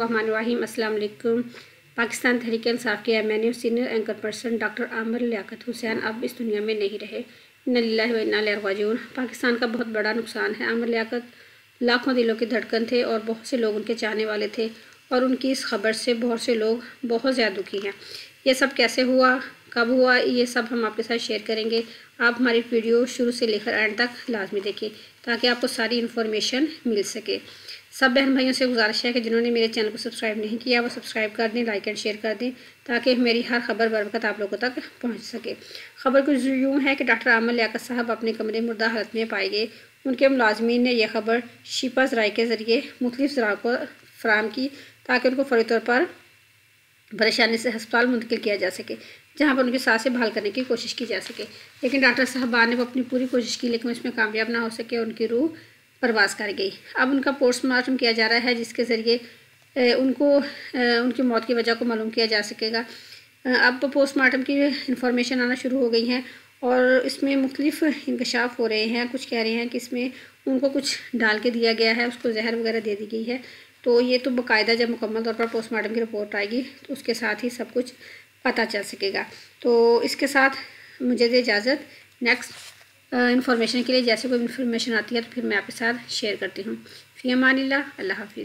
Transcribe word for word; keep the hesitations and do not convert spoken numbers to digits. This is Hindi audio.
बिस्मिल्लाहिर्रहमानिर्रहीम अस्सलाम वालेकुम। पाकिस्तान तहरीक-ए-इंसाफ के एमएनयू senior anchor person doctor Aamir Liaquat Hussain अब इस दुनिया में नहीं रहे। इन्ना लिल्लाहि व इन्ना इलैहि राजिऊन। पाकिस्तान का बहुत बड़ा नुकसान है। आमिर लियाकत लाखों दिलों की धड़कन थे और बहुत से लोग उनके चाहने वाले थे और उनकी इस खबर से बहुत से लोग बहुत ज़्यादा दुखी हैं। ये सब कैसे हुआ, कब हुआ, ये सब हम आपके साथ शेयर करेंगे। आप हमारी वीडियो शुरू से लेकर एंड तक लाजमी देखें ताकि आपको सारी इन्फॉर्मेशन मिल सके। सब बहन भाइयों से गुजारिश है कि जिन्होंने मेरे चैनल को सब्सक्राइब नहीं किया वो सब्सक्राइब कर दें, लाइक एंड शेयर कर दें ताकि मेरी हर खबर बरवक़्त आप लोगों तक पहुंच सके। खबर कुछ यूँ है कि डॉक्टर आमिर लियाकत साहब अपने कमरे मुर्दा हालत में पाए गए। उनके मुलाजमीन ने यह खबर शिपा ज़राए के ज़रिए मुख्तलिफ ज़राओं को फराहम की ताकि उनको फौरी तौर पर परेशानी से हस्पताल मुंतकिल किया जा सके जहाँ पर उनकी सांसें बहाल करने की कोशिश की जा सके। लेकिन डॉक्टर साहबान ने वो अपनी पूरी कोशिश की लेकिन उसमें कामयाब ना हो सके और उनकी रूह परवास कर गई। अब उनका पोस्टमार्टम किया जा रहा है जिसके ज़रिए उनको उनकी मौत की वजह को मालूम किया जा सकेगा। अब पोस्टमार्टम की इन्फॉर्मेशन आना शुरू हो गई है और इसमें मुख्तलिफ इंकशाफ हो रहे हैं। कुछ कह रहे हैं कि इसमें उनको कुछ डाल के दिया गया है, उसको जहर वगैरह दे दी गई है। तो ये तो बाकायदा जब मुकम्मल तौर पर पोस्टमार्टम की रिपोर्ट आएगी तो उसके साथ ही सब कुछ पता चल सकेगा। तो इसके साथ मुझे दे इजाज़त। नेक्स्ट इन्फॉर्मेशन के लिए जैसे कोई इन्फॉर्मेशन आती है तो फिर मैं आपके साथ शेयर करती हूँ। फ़ी अमान अल्लाह, अल्लाह हाफिज़।